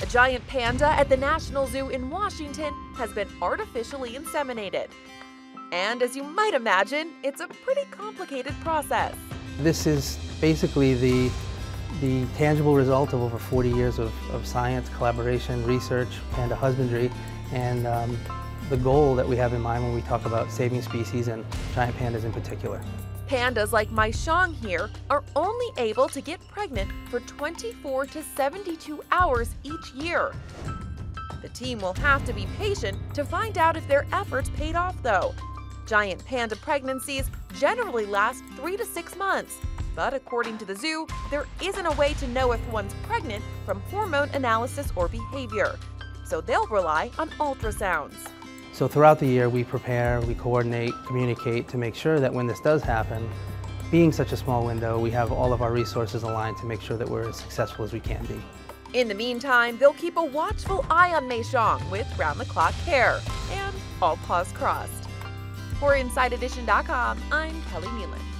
A giant panda at the National Zoo in Washington has been artificially inseminated. And as you might imagine, it's a pretty complicated process. This is basically the tangible result of over 40 years of science, collaboration, research, panda husbandry, and the goal that we have in mind when we talk about saving species and giant pandas in particular. Pandas like Mei Xiang here are only able to get pregnant for 24 to 72 hours each year. The team will have to be patient to find out if their efforts paid off, though. Giant panda pregnancies generally last 3 to 6 months, but according to the zoo, there isn't a way to know if one's pregnant from hormone analysis or behavior, so they'll rely on ultrasounds. So throughout the year, we prepare, we coordinate, communicate to make sure that when this does happen, being such a small window, we have all of our resources aligned to make sure that we're as successful as we can be. In the meantime, they'll keep a watchful eye on Mei Xiang with round-the-clock care, and all paws crossed. For InsideEdition.com, I'm Keleigh Nealon.